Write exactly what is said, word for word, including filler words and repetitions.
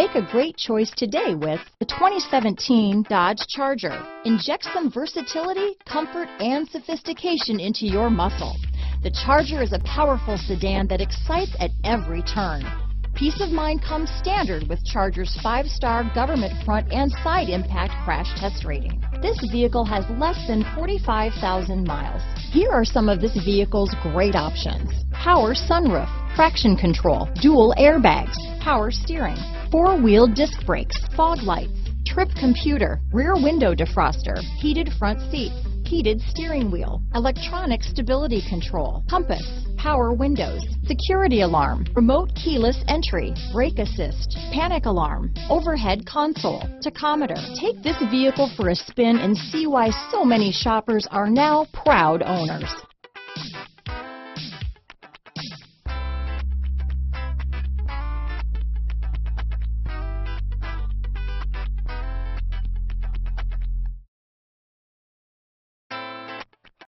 Make a great choice today with the twenty seventeen Dodge Charger. Inject some versatility, comfort, and sophistication into your muscle. The Charger is a powerful sedan that excites at every turn. Peace of mind comes standard with Charger's five-star government front and side impact crash test rating. This vehicle has less than forty-five thousand miles. Here are some of this vehicle's great options: power sunroof, traction control, dual airbags, power steering, four-wheel disc brakes, fog lights, trip computer, rear window defroster, heated front seats, heated steering wheel, electronic stability control, compass, power windows, security alarm, remote keyless entry, brake assist, panic alarm, overhead console, tachometer. Take this vehicle for a spin and see why so many shoppers are now proud owners.